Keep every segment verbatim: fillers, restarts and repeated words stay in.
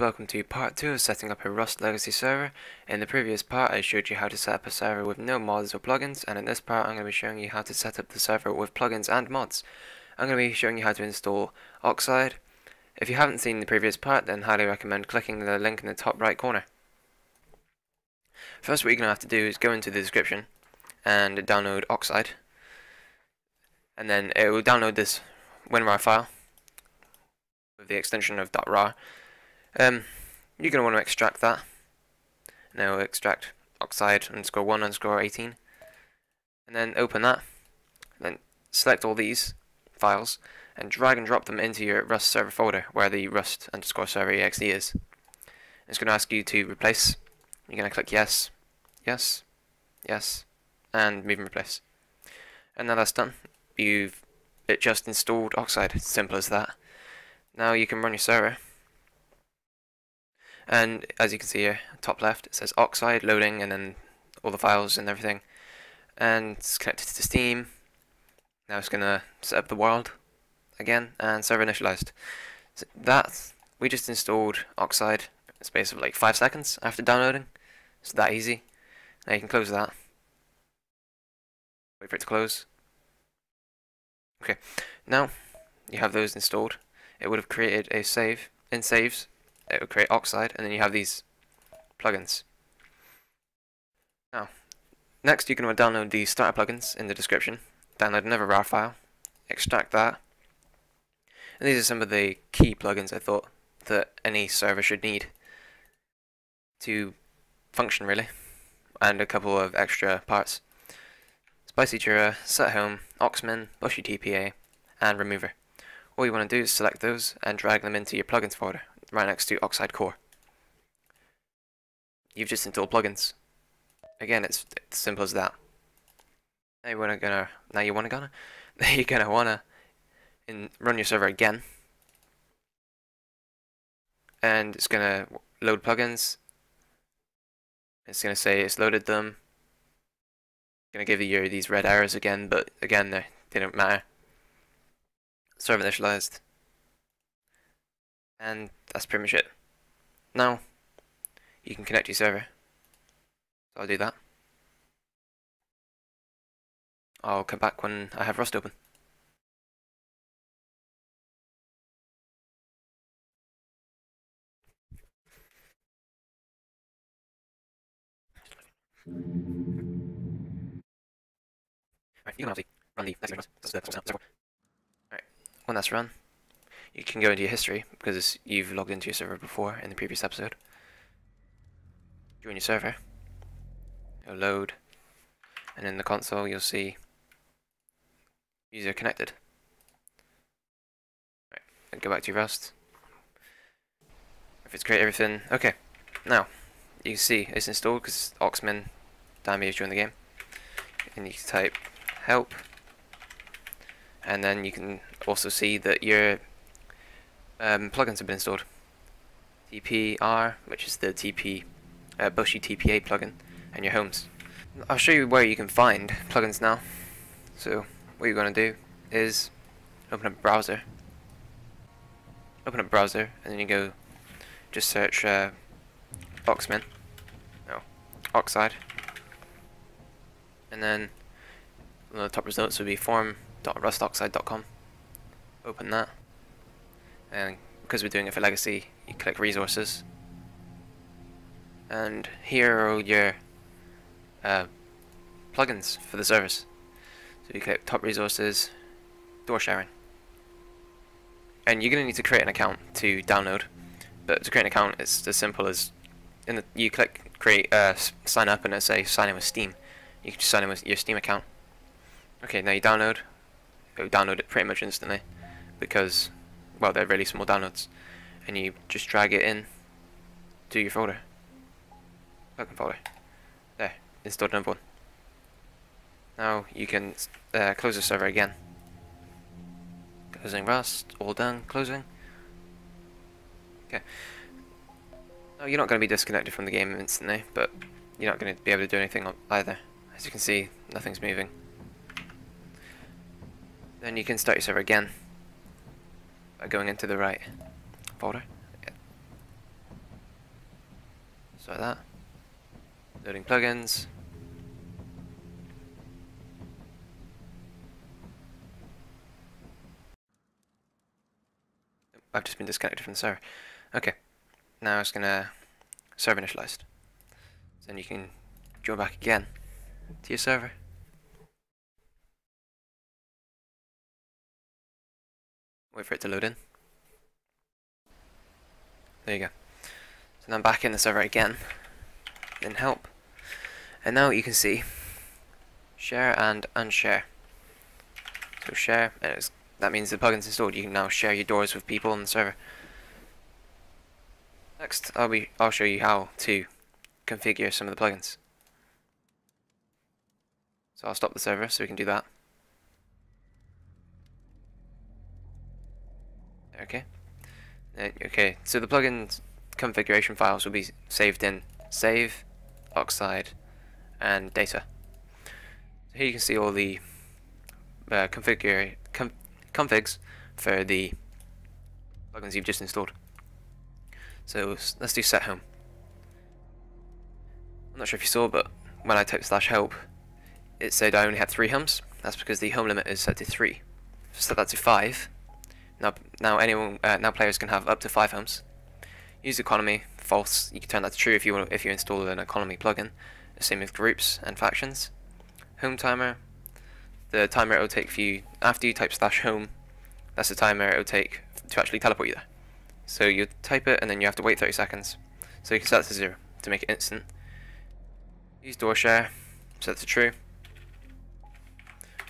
Welcome to part two of setting up a Rust legacy server. In the previous part I showed you how to set up a server with no mods or plugins, and in this part I'm going to be showing you how to set up the server with plugins and mods. I'm going to be showing you how to install Oxide. If you haven't seen the previous part, then highly recommend clicking the link in the top right corner. First what you're going to have to do is go into the description and download Oxide, and then it will download this WinRAR file with the extension of .rar. Um, you're going to want to extract that. Now extract oxide underscore one underscore eighteen, and then open that. Then select all these files and drag and drop them into your Rust server folder where the Rust underscore server exe is. It's going to ask you to replace. You're going to click yes, yes, yes, and move and replace. And now that's done. You've it just installed Oxide. It's simple as that. Now you can run your server. And as you can see here, top left, it says Oxide loading, and then all the files and everything. And it's connected to Steam. Now it's going to set up the world again and server initialized. So that we just installed Oxide in the space of like five seconds after downloading. It's that easy. Now you can close that. Wait for it to close. Okay, now you have those installed. It would have created a save in saves. It will create Oxide, and then you have these plugins. Now, next you're going to download the starter plugins in the description. Download another RAR file, extract that. And these are some of the key plugins I thought that any server should need to function really, and a couple of extra parts. Spicy Jura, Set Home, Oxmin, Bushy T P A, and Remover. All you want to do is select those and drag them into your plugins folder, right next to Oxide Core. You've just installed plugins. Again, it's, it's simple as that. Now you wanna gonna now you wanna gonna now you're gonna wanna in, run your server again, and it's gonna load plugins. It's gonna say it's loaded them. It's gonna give you these red errors again, but again they they don't matter. Server initialized. And that's pretty much it. Now you can connect your server. So I'll do that. I'll come back when I have Rust open. Alright, you can obviously run the next one. Alright, when that's run, you can go into your history, because you've logged into your server before in the previous episode. Join your server. It'll load. And in the console you'll see user connected. Right, and go back to your Rust. If it's create everything, okay. Now you can see it's installed because Oxmin Dammy has joined the game. And you can type help. And then you can also see that your Um, plugins have been installed. T P R, which is the T P uh, Bushy T P A plugin, and your homes. I'll show you where you can find plugins now. So what you're going to do is open up a browser. Open up a browser, and then you go just search uh, Oxmin, no, Oxide, and then one of the top results would be form dot rust oxide dot com. Open that. And because we're doing it for legacy, you click resources, and here are all your uh, plugins for the service. So you click top resources, door sharing, and you're going to need to create an account to download. But to create an account, it's as simple as in the, you click create uh, sign up, and it'll say sign in with Steam. You can just sign in with your Steam account. Okay, now you download. It'll download it pretty much instantly because, well, they're really small downloads, and you just drag it in to your folder. Plugin folder. There, installed number one. Now you can uh, close the server again. Closing Rust, all done, closing. Okay. Now you're not going to be disconnected from the game instantly, but you're not going to be able to do anything either. As you can see, nothing's moving. Then you can start your server again, going into the right folder. Yeah. just like that. Loading plugins. I've just been disconnected from the server. Okay, now it's gonna server initialized. So then you can join back again to your server. Wait for it to load in. There you go. So now I'm back in the server again, in help. And now you can see share and unshare. So share, and it's, that means the plugin's installed. You can now share your doors with people on the server. Next, I'll be I'll show you how to configure some of the plugins. So I'll stop the server so we can do that. Okay. Okay, so the plugin configuration files will be saved in save, Oxide, and data. So here you can see all the uh, configure com configs for the plugins you've just installed. So let's do set home. I'm not sure if you saw, but when I typed slash help, it said I only had three homes. That's because the home limit is set to three. Set that to five. Now, now anyone, uh, now players can have up to five homes. Use economy false. You can turn that to true if you want, if you install an economy plugin. The same with groups and factions. Home timer. The timer it will take for you after you type slash home. That's the timer it will take to actually teleport you there. So you type it and then you have to wait thirty seconds. So you can set it to zero to make it instant. Use door share. Set it to true.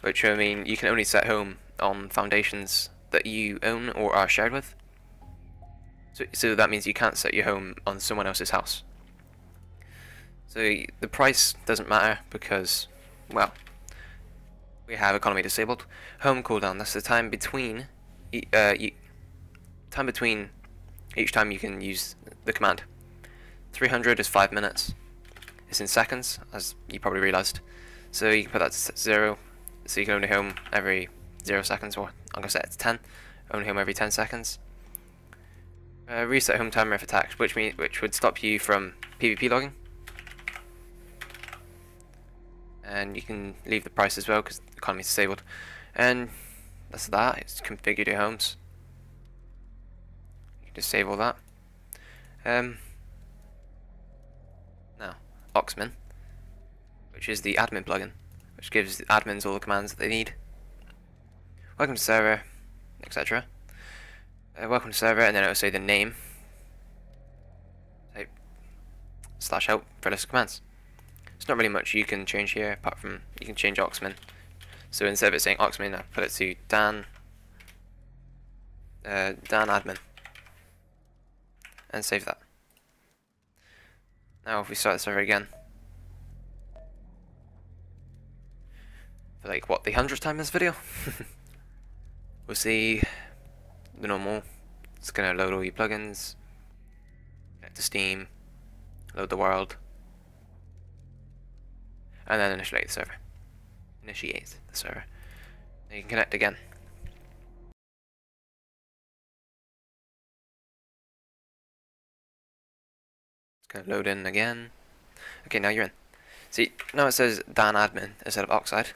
Which I mean you can only set home on foundations that you own or are shared with. So, so that means you can't set your home on someone else's house. So the price doesn't matter because, well, we have economy disabled. Home cooldown, that's the time between, uh, you, time between each time you can use the command. three hundred is five minutes. It's in seconds, as you probably realised. So you can put that to zero, so you can only home every zero seconds, or I'm going to set it to ten, only home every ten seconds. Uh, reset home timer if attacked, which mean, which would stop you from PvP logging. And you can leave the price as well because the economy is disabled. And that's that, it's configured your homes. You can just save all that. Um, now, Oxmin, which is the admin plugin, which gives the admins all the commands that they need. Welcome to server, et cetera. Uh, welcome to server, and then it will say the name. Type slash help for a list of commands. It's not really much you can change here, apart from you can change Oxmin. So instead of it saying Oxmin, I put it to Dan. Uh, Dan admin, and save that. Now, if we start the server again, for like what the hundredth time in this video. We'll see the normal, it's going to load all your plugins, connect to Steam, load the world, and then initiate the server. Initiate the server. Then you can connect again. It's going to load in again. Okay, now you're in. See, now it says Dan Admin instead of Oxide.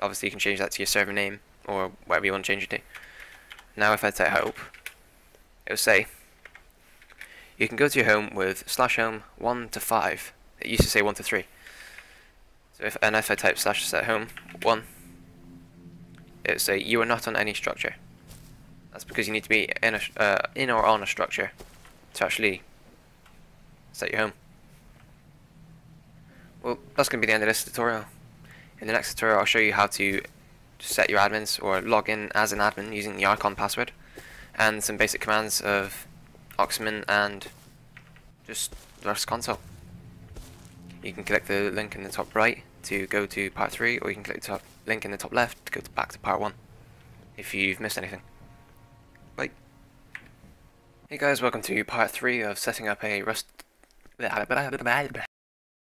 Obviously you can change that to your server name, or whatever you want to change it to. Now if I type help, it will say you can go to your home with slash home one to five. It used to say one to three. So if, and if I type slash set home one, it will say you are not on any structure. That's because you need to be in, a, uh, in or on a structure to actually set your home. Well, that's going to be the end of this tutorial. In the next tutorial I'll show you how to set your admins or log in as an admin using the icon password and some basic commands of Oxmin and just Rust console. You can click the link in the top right to go to part three, or you can click the top link in the top left to go to back to part one if you've missed anything. Bye. Hey guys, welcome to part three of setting up a Rust...